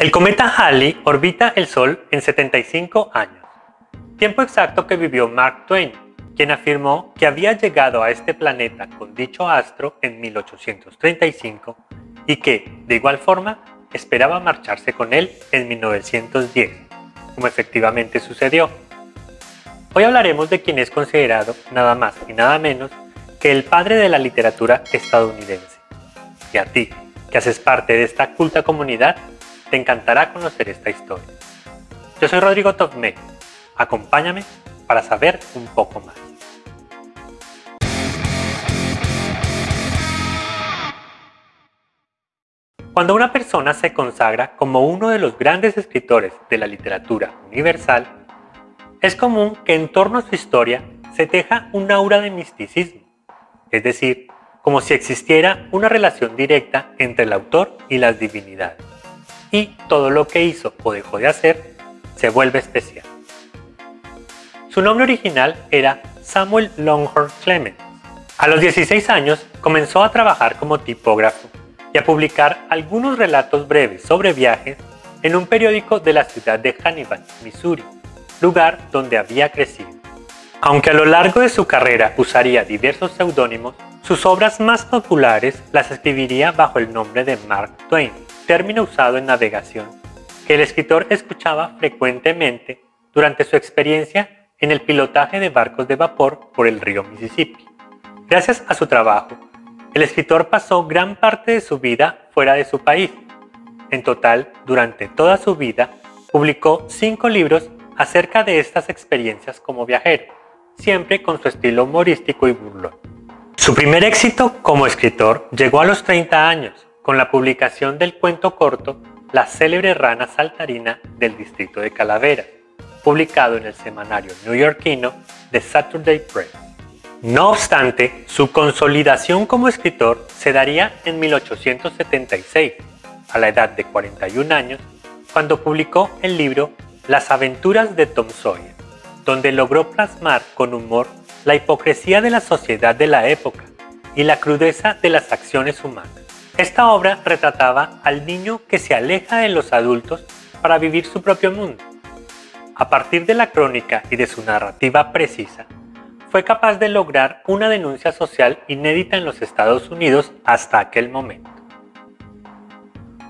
El cometa Halley orbita el Sol en 75 años, tiempo exacto que vivió Mark Twain, quien afirmó que había llegado a este planeta con dicho astro en 1835 y que, de igual forma, esperaba marcharse con él en 1910, como efectivamente sucedió. Hoy hablaremos de quien es considerado nada más y nada menos que el padre de la literatura estadounidense. Y a ti, que haces parte de esta culta comunidad, te encantará conocer esta historia. Yo soy Rodrigo Tovmé. Acompáñame para saber un poco más. Cuando una persona se consagra como uno de los grandes escritores de la literatura universal, es común que en torno a su historia se teja un aura de misticismo, es decir, como si existiera una relación directa entre el autor y las divinidades. Y todo lo que hizo o dejó de hacer se vuelve especial. Su nombre original era Samuel Langhorne Clemens. A los 16 años comenzó a trabajar como tipógrafo y a publicar algunos relatos breves sobre viajes en un periódico de la ciudad de Hannibal, Missouri, lugar donde había crecido. Aunque a lo largo de su carrera usaría diversos seudónimos, sus obras más populares las escribiría bajo el nombre de Mark Twain, término usado en navegación, que el escritor escuchaba frecuentemente durante su experiencia en el pilotaje de barcos de vapor por el río Mississippi. Gracias a su trabajo, el escritor pasó gran parte de su vida fuera de su país. En total, durante toda su vida, publicó 5 libros acerca de estas experiencias como viajero, siempre con su estilo humorístico y burlón. Su primer éxito como escritor llegó a los 30 años, con la publicación del cuento corto La célebre rana saltarina del distrito de Calaveras, publicado en el semanario neoyorquino The Saturday Press. No obstante, su consolidación como escritor se daría en 1876, a la edad de 41 años, cuando publicó el libro Las aventuras de Tom Sawyer, donde logró plasmar con humor la hipocresía de la sociedad de la época y la crudeza de las acciones humanas. Esta obra retrataba al niño que se aleja de los adultos para vivir su propio mundo. A partir de la crónica y de su narrativa precisa, fue capaz de lograr una denuncia social inédita en los Estados Unidos hasta aquel momento.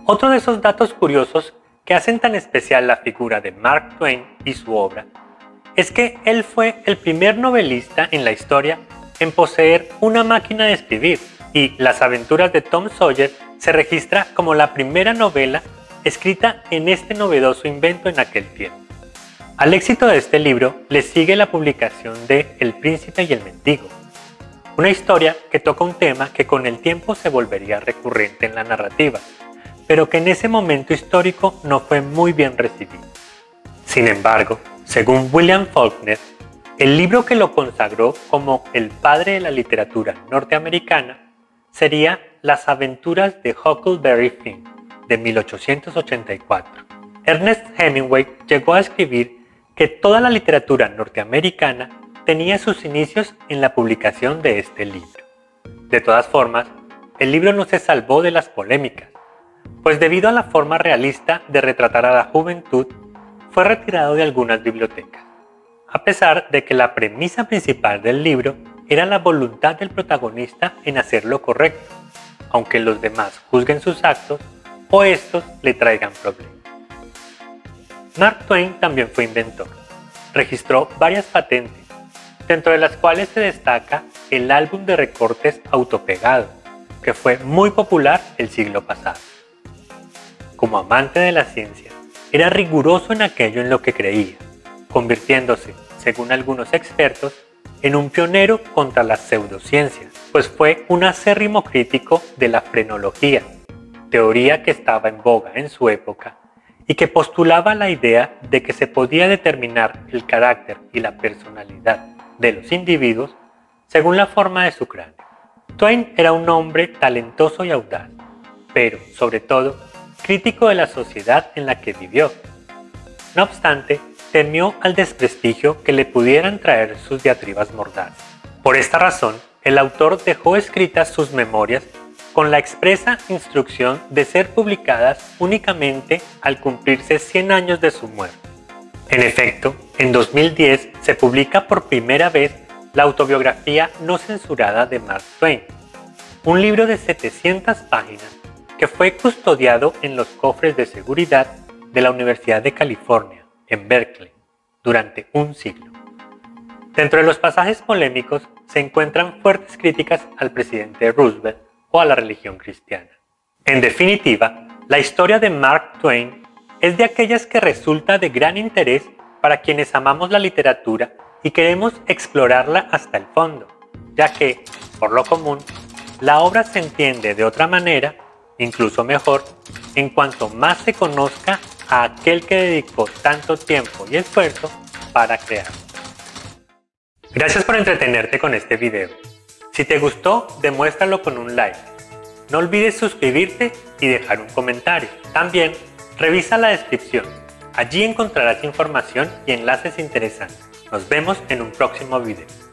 Otro de esos datos curiosos que hacen tan especial la figura de Mark Twain y su obra es que él fue el primer novelista en la historia en poseer una máquina de escribir, y Las aventuras de Tom Sawyer se registra como la primera novela escrita en este novedoso invento en aquel tiempo. Al éxito de este libro le sigue la publicación de El príncipe y el mendigo, una historia que toca un tema que con el tiempo se volvería recurrente en la narrativa, pero que en ese momento histórico no fue muy bien recibido. Sin embargo, según William Faulkner, el libro que lo consagró como el padre de la literatura norteamericana sería Las aventuras de Huckleberry Finn, de 1884. Ernest Hemingway llegó a escribir que toda la literatura norteamericana tenía sus inicios en la publicación de este libro. De todas formas, el libro no se salvó de las polémicas, pues debido a la forma realista de retratar a la juventud, fue retirado de algunas bibliotecas, a pesar de que la premisa principal del libro era la voluntad del protagonista en hacer lo correcto, aunque los demás juzguen sus actos o estos le traigan problemas. Mark Twain también fue inventor. Registró varias patentes, dentro de las cuales se destaca el álbum de recortes Autopegado, que fue muy popular el siglo pasado. Como amante de la ciencia, era riguroso en aquello en lo que creía, convirtiéndose, según algunos expertos, en un pionero contra las pseudociencias, pues fue un acérrimo crítico de la frenología, teoría que estaba en boga en su época y que postulaba la idea de que se podía determinar el carácter y la personalidad de los individuos según la forma de su cráneo. Twain era un hombre talentoso y audaz, pero, sobre todo, crítico de la sociedad en la que vivió. No obstante, temió al desprestigio que le pudieran traer sus diatribas mordaces. Por esta razón, el autor dejó escritas sus memorias con la expresa instrucción de ser publicadas únicamente al cumplirse 100 años de su muerte. En efecto, en 2010 se publica por primera vez la autobiografía no censurada de Mark Twain, un libro de 700 páginas que fue custodiado en los cofres de seguridad de la Universidad de California, en Berkeley, durante un siglo. Dentro de los pasajes polémicos se encuentran fuertes críticas al presidente Roosevelt o a la religión cristiana. En definitiva, la historia de Mark Twain es de aquellas que resulta de gran interés para quienes amamos la literatura y queremos explorarla hasta el fondo, ya que, por lo común, la obra se entiende de otra manera, incluso mejor, en cuanto más se conozca a aquel que dedicó tanto tiempo y esfuerzo para crearla. Gracias por entretenerte con este video. Si te gustó, demuéstralo con un like. No olvides suscribirte y dejar un comentario. También, revisa la descripción. Allí encontrarás información y enlaces interesantes. Nos vemos en un próximo video.